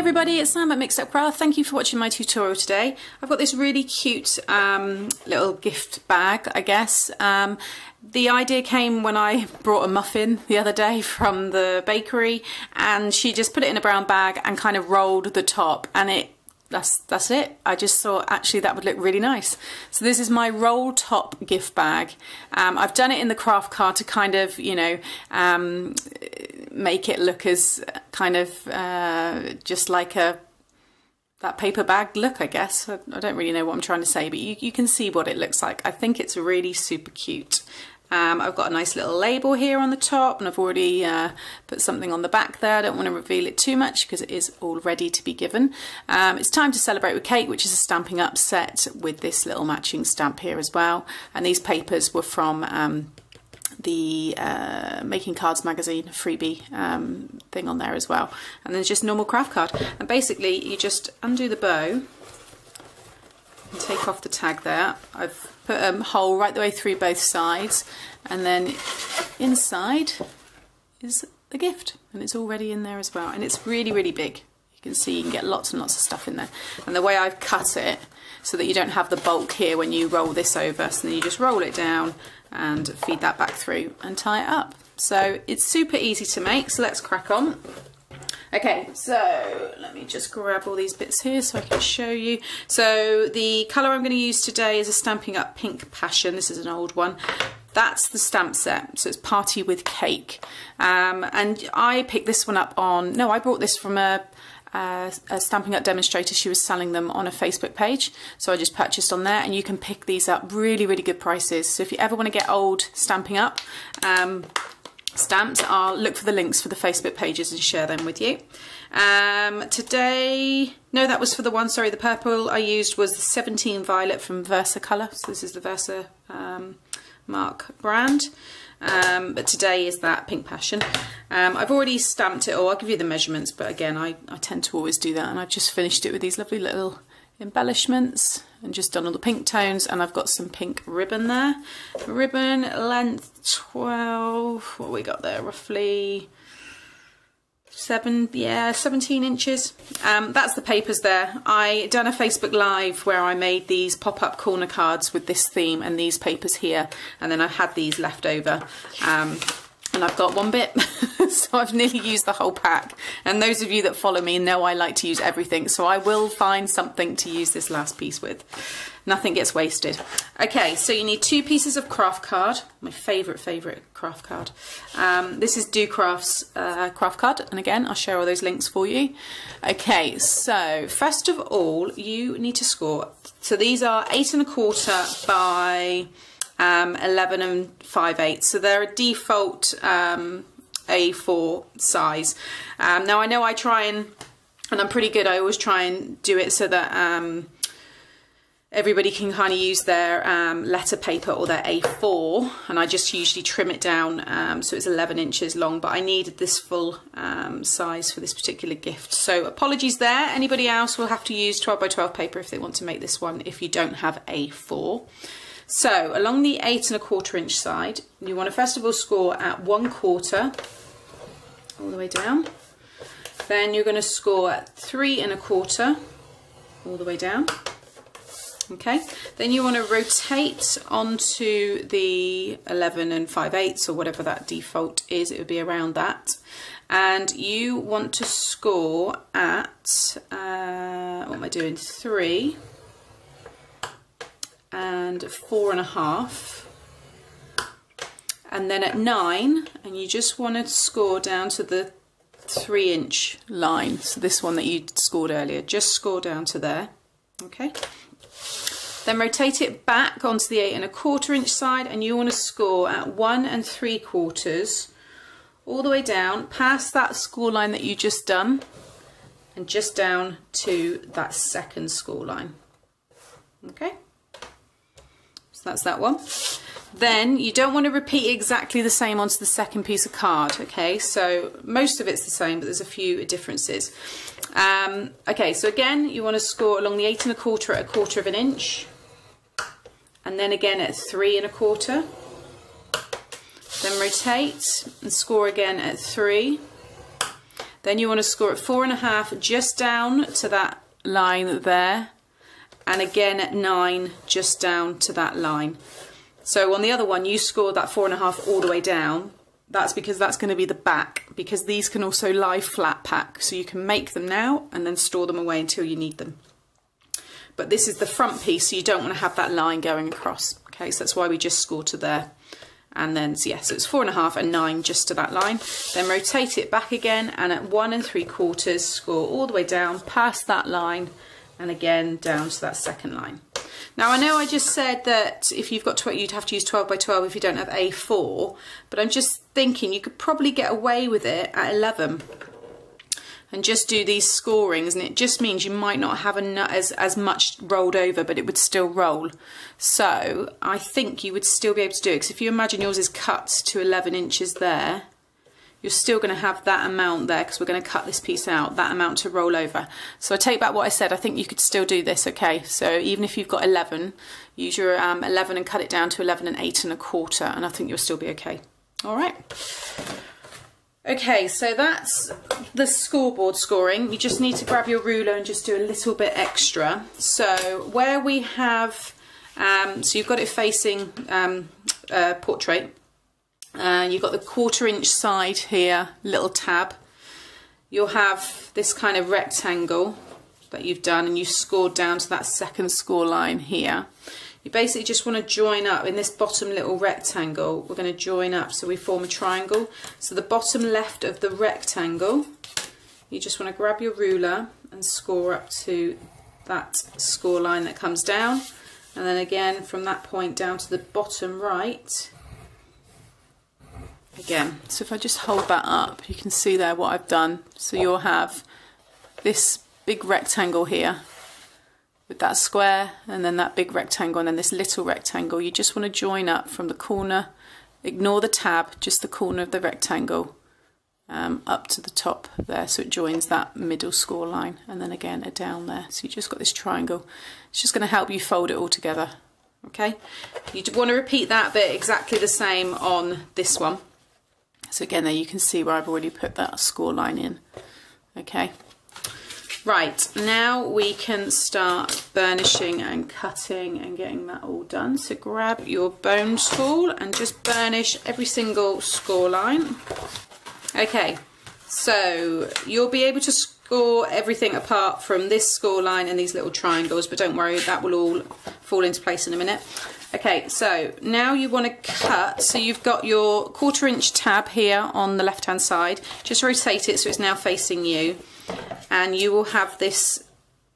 everybody, it's Sam at Mixed Up Craft. Thank you for watching my tutorial today. I've got this really cute little gift bag, I guess. The idea came when I brought a muffin the other day from the bakery, and she just put it in a brown bag and kind of rolled the top, and that's it. I just thought actually that would look really nice. So this is my roll top gift bag. I've done it in the craft card to kind of, you know, make it look as kind of just like that paper bag look, I guess. I don't really know what I'm trying to say, but you can see what it looks like. I think it's really super cute. I've got a nice little label here on the top, and I've already put something on the back there. I don't want to reveal it too much because it is all ready to be given. It's Time to Celebrate with Cake, which is a Stampin' Up! Set with this little matching stamp here as well. And these papers were from the Making Cards magazine freebie thing on there as well. And there's just normal craft card. And basically you just undo the bow and take off the tag there. I've put a hole right the way through both sides, and then inside is the gift, and it's already in there as well. And it's really, really big. You can see you can get lots and lots of stuff in there. And the way I've cut it so that you don't have the bulk here when you roll this over, so then you just roll it down and feed that back through and tie it up. So it's super easy to make, so let's crack on. Okay, so let me just grab all these bits here so I can show you. So the colour I'm going to use today is a Stampin' Up! Pink Passion. This is an old one. That's the stamp set, so it's Party with Cake. And I picked this one up on... No, I bought this from a Stampin' Up! Demonstrator. She was selling them on a Facebook page, so I just purchased on there, and you can pick these up really, really good prices. So if you ever want to get old Stampin' Up! Stamps, I'll look for the links for the Facebook pages and share them with you. Today, no, that was for the one, sorry, the purple I used was the 17 Violet from Versa Colour. So this is the Versa Mark brand. But today is that Pink Passion. I've already stamped it all. I'll give you the measurements, but again, I tend to always do that, and I've just finished it with these lovely little embellishments and just done all the pink tones, and I've got some pink ribbon there. Ribbon length 12, what we got there, roughly 17 inches. That's the papers there. I done a Facebook Live where I made these pop-up corner cards with this theme and these papers here, and then I had these left over. And I've got one bit, so I've nearly used the whole pack. And those of you that follow me know I like to use everything, so I will find something to use this last piece with. Nothing gets wasted. Okay, so you need 2 pieces of craft card, my favourite craft card. This is Do Crafts craft card, and again, I'll share all those links for you. Okay, so first of all, you need to score. So these are 8 1/4 by... 11 and 5/8, so they're a default A4 size. Now I know I try and I'm pretty good, I always try and do it so that everybody can kind of use their letter paper or their A4, and I just usually trim it down so it's 11 inches long, but I needed this full size for this particular gift. So apologies there, anybody else will have to use 12 by 12 paper if they want to make this one if you don't have A4. So along the 8 1/4 inch side, you want to first of all score at 1/4 all the way down. Then you're going to score at 3 1/4 all the way down. Okay, then you want to rotate onto the 11 and 5/8 or whatever that default is, it would be around that. And you want to score at, what am I doing, 3. And 4 1/2, and then at 9, and you just want to score down to the 3 inch line, so this one that you scored earlier, just score down to there. Okay, then rotate it back onto the 8 1/4 inch side, and you want to score at 1 3/4 all the way down past that score line that you just done, and just down to that second score line. Okay, so that's that one. Then you don't want to repeat exactly the same onto the second piece of card. Okay, so most of it's the same, but there's a few differences. Okay, so again, you want to score along the 8 1/4 at 1/4 inch, and then again at 3 1/4. Then rotate and score again at 3, Then you want to score it 4.5 just down to that line there, and again 9 just down to that line. So on the other one you scored that 4.5 all the way down. That's because that's going to be the back, because these can also lie flat pack, so you can make them now and then store them away until you need them. But this is the front piece, so you don't want to have that line going across. Okay, so that's why we just score to there. And then, so yes, so it's 4.5 and 9 just to that line. Then rotate it back again, and at 1 3/4, score all the way down past that line and again down to that second line. Now I know I just said that if you've got 12, you'd have to use 12 by 12 if you don't have A4, but I'm just thinking you could probably get away with it at 11 and just do these scorings, and it just means you might not have as much rolled over, but it would still roll. So I think you would still be able to do it, because if you imagine yours is cut to 11 inches there, you're still going to have that amount there, because we're going to cut this piece out, that amount to roll over. So I take back what I said, I think you could still do this, okay? So even if you've got 11, use your 11 and cut it down to 11 and 8 1/4, and I think you'll still be okay. All right. Okay, so that's the scoreboard scoring. You just need to grab your ruler and just do a little bit extra. So where we have, so you've got it facing portrait. You've got the 1/4 inch side here, little tab. You'll have this kind of rectangle that you've done, and you've scored down to that second score line here. You basically just want to join up in this bottom little rectangle. We're going to join up so we form a triangle. So the bottom left of the rectangle, you just want to grab your ruler and score up to that score line that comes down, and then again from that point down to the bottom right again. So if I just hold that up, you can see there what I've done. So you'll have this big rectangle here with that square, and then that big rectangle, and then this little rectangle. You just want to join up from the corner, ignore the tab, just the corner of the rectangle up to the top there, so it joins that middle score line, and then again a down there. So you just got this triangle. It's just going to help you fold it all together. Okay, you want to repeat that bit exactly the same on this one. So again there you can see where I've already put that score line in. Okay, right, now we can start burnishing and cutting and getting that all done. So grab your bone tool and just burnish every single score line. Okay, so you'll be able to score everything apart from this score line and these little triangles, but don't worry, that will all fall into place in a minute. Okay, so now you want to cut. So you've got your 1/4 inch tab here on the left hand side, just rotate it so it's now facing you, and you will have this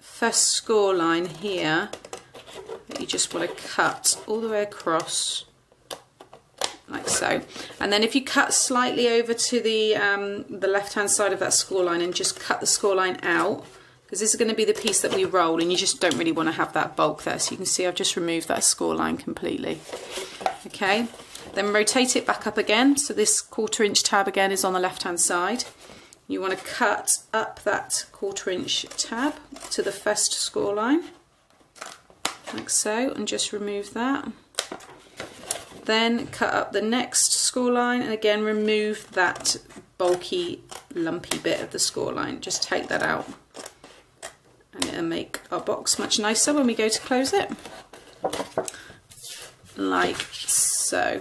first score line here that you just want to cut all the way across like so. And then if you cut slightly over to the left hand side of that score line and just cut the score line out, because this is going to be the piece that we roll, and you just don't really want to have that bulk there. So you can see I've just removed that score line completely. Okay, then rotate it back up again. So this 1/4 inch tab again is on the left hand side. You want to cut up that 1/4 inch tab to the first score line like so, and just remove that. Then cut up the next score line, and again remove that bulky lumpy bit of the score line, just take that out, and it'll make our box much nicer when we go to close it like so.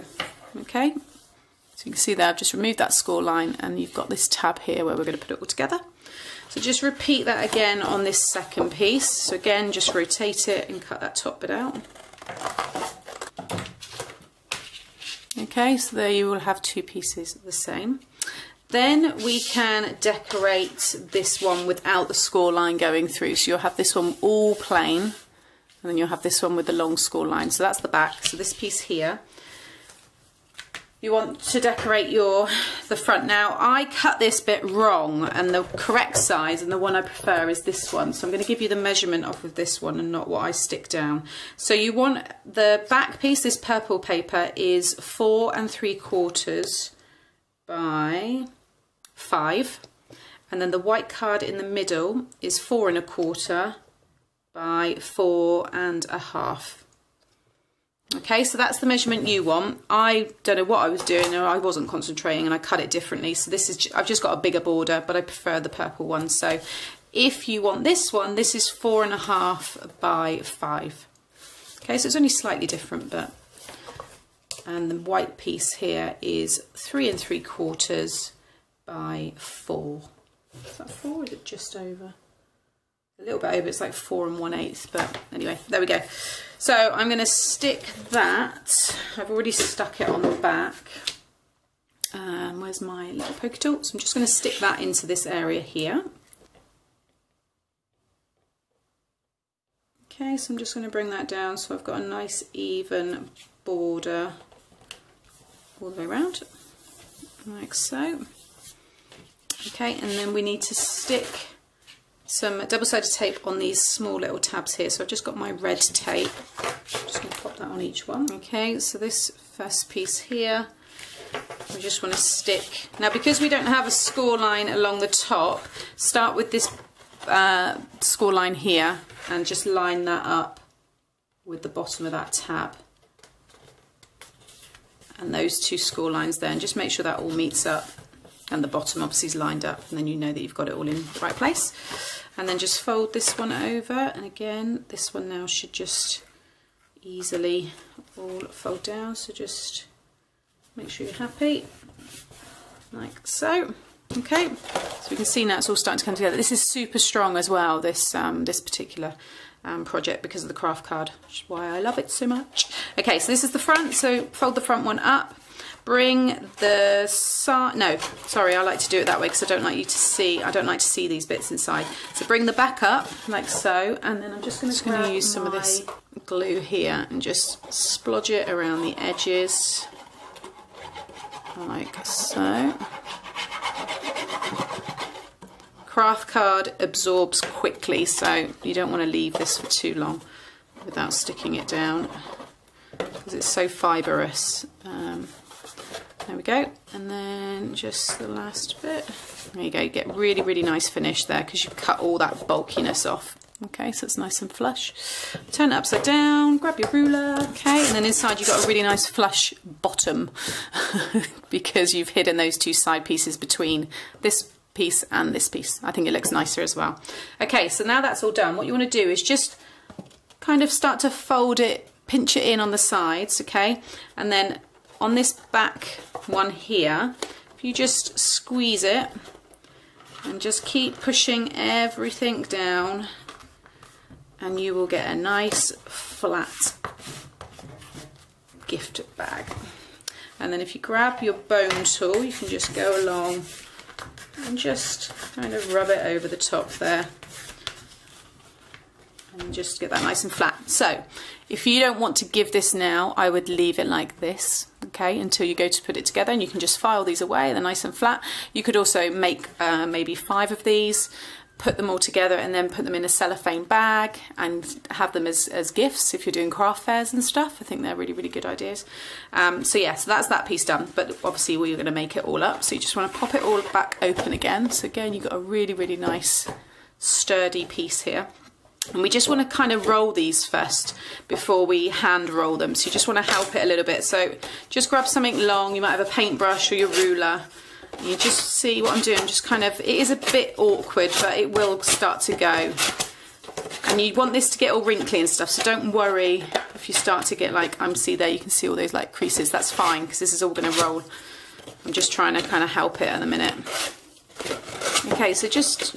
Okay, so you can see there I've just removed that score line, and you've got this tab here where we're going to put it all together. So just repeat that again on this second piece. So again just rotate it and cut that top bit out. Okay, so there you will have two pieces the same. Then we can decorate this one without the score line going through. So you'll have this one all plain, and then you'll have this one with the long score line. So that's the back. So this piece here, you want to decorate the front. Now I cut this bit wrong, and the correct size and the one I prefer is this one. So I'm going to give you the measurement off of this one and not what I stick down. So you want the back piece, this purple paper, is 4 3/4 by 5, and then the white card in the middle is 4 1/4 by 4 1/2. Okay, so that's the measurement you want. I don't know what I was doing, or I wasn't concentrating and I cut it differently. So this is, I've just got a bigger border, but I prefer the purple one. So if you want this one, this is 4.5 by 5. Okay, so it's only slightly different, but, and the white piece here is 3 3/4 by 4. Is that 4 or is it just over? A little bit over, it's like 4 1/8, but anyway, there we go. So I'm going to stick that, I've already stuck it on the back. Where's my little poker tool? So I'm just going to stick that into this area here. Okay, so I'm just going to bring that down so I've got a nice even border all the way around, like so. Okay, and then we need to stick some double-sided tape on these small little tabs here. So I've just got my red tape. I'm just going to pop that on each one. Okay, so this first piece here, we just want to stick. Now, because we don't have a score line along the top, start with this score line here and just line that up with the bottom of that tab and those two score lines there, and just make sure that all meets up and the bottom obviously is lined up, and then you know that you've got it all in the right place. And then just fold this one over, and again this one now should just easily all fold down, so just make sure you're happy, like so. Okay, so we can see now it's all starting to come together. This is super strong as well, this this particular project, because of the craft card, which is why I love it so much. Okay, so this is the front, so fold the front one up, bring the side, no, sorry, I like to do it that way because I don't like you to see, I don't like to see these bits inside. So bring the back up, like so, and then I'm just going to use some of this glue here and just splodge it around the edges, like so. Craft card absorbs quickly, so you don't want to leave this for too long without sticking it down because it's so fibrous. There we go, and then just the last bit. There you go, you get really, really nice finish there because you've cut all that bulkiness off. Okay, so it's nice and flush. Turn it upside down, grab your ruler, okay, and then inside you've got a really nice flush bottom because you've hidden those two side pieces between this piece and this piece. I think it looks nicer as well. Okay, so now that's all done, what you want to do is just kind of start to fold it, pinch it in on the sides, okay, and then on this back one here, if you just squeeze it and just keep pushing everything down, and you will get a nice flat gift bag. And then if you grab your bone tool, you can just go along and just kind of rub it over the top there and just get that nice and flat. So if you don't want to give this now, I would leave it like this, okay, until you go to put it together, and you can just file these away, they're nice and flat. You could also make maybe 5 of these, put them all together and then put them in a cellophane bag and have them as gifts if you're doing craft fairs and stuff. I think they're really, really good ideas. So yeah, so that's that piece done, but obviously we're going to make it all up. So you just want to pop it all back open again. So again, you've got a really, really nice sturdy piece here. And we just want to kind of roll these first before we hand roll them. So you just want to help it a little bit. So just grab something long. You might have a paintbrush or your ruler. You just see what I'm doing, just kind of, it is a bit awkward, but it will start to go. And you want this to get all wrinkly and stuff, so don't worry if you start to get like, see there, you can see all those like creases, that's fine, because this is all going to roll. I'm just trying to kind of help it at the minute. Okay, so just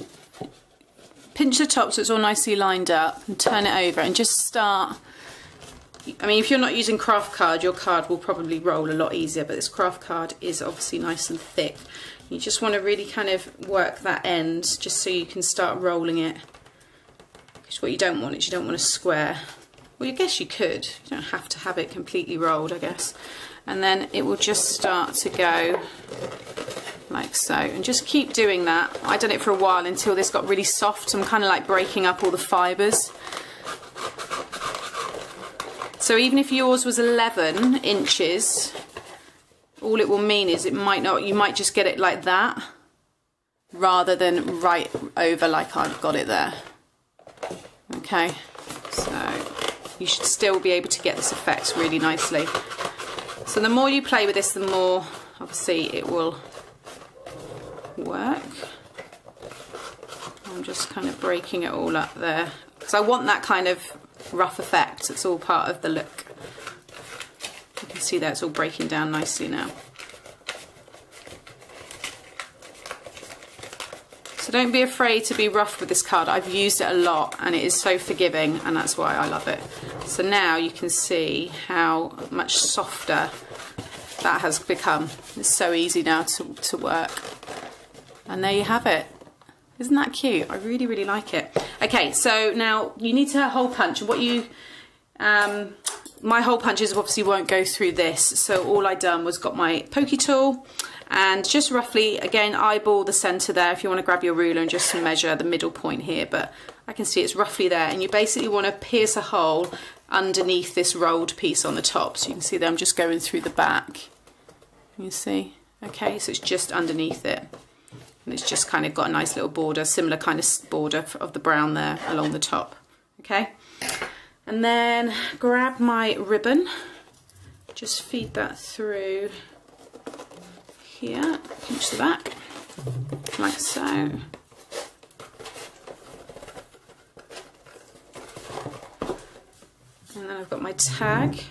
pinch the top so it's all nicely lined up and turn it over and just start. I mean, if you're not using craft card, your card will probably roll a lot easier, but this craft card is obviously nice and thick. You just want to really kind of work that end just so you can start rolling it. Because what you don't want is you don't want a square. Well, I guess you could. You don't have to have it completely rolled, I guess. And then it will just start to go like so. And just keep doing that. I done it for a while until this got really soft. I'm kind of like breaking up all the fibres. So even if yours was 11 inches, all it will mean is it might not, you might just get it like that rather than right over like I've got it there. Okay, so you should still be able to get this effect really nicely. So the more you play with this, the more obviously it will work. I'm just kind of breaking it all up there because I want that kind of rough effect. It's all part of the look. You can see that it's all breaking down nicely now. So don't be afraid to be rough with this card. I've used it a lot and it is so forgiving, and that's why I love it. So now you can see how much softer that has become. It's so easy now to work. And there you have it. Isn't that cute? I really, really like it. Okay, so now you need to hole punch. What you, my hole punches obviously won't go through this. So all I done was got my pokey tool, and just roughly, again, eyeball the centre there. If you want to grab your ruler and just measure the middle point here, but I can see it's roughly there. And you basically want to pierce a hole underneath this rolled piece on the top. So you can see that I'm just going through the back. You see? Okay, so it's just underneath it. And it's just kind of got a nice little border, similar kind of border of the brown there along the top. Okay? And then grab my ribbon. Just feed that through here, pinch the back, like so. And then I've got my tag.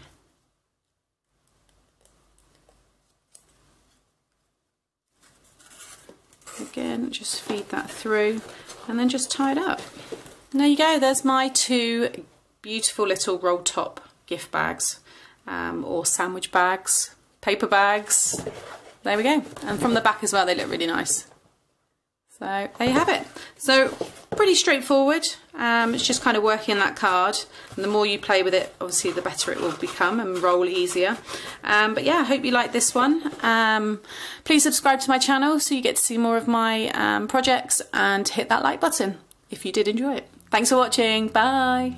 Again, just feed that through and then just tie it up. And there you go, there's my two beautiful little roll top gift bags, or sandwich bags, paper bags. There we go. And from the back as well, they look really nice. So there you have it. So pretty straightforward. It's just kind of working that card. And the more you play with it, obviously, the better it will become and roll easier. But yeah, I hope you like this one. Please subscribe to my channel so you get to see more of my projects, and hit that like button if you did enjoy it. Thanks for watching. Bye.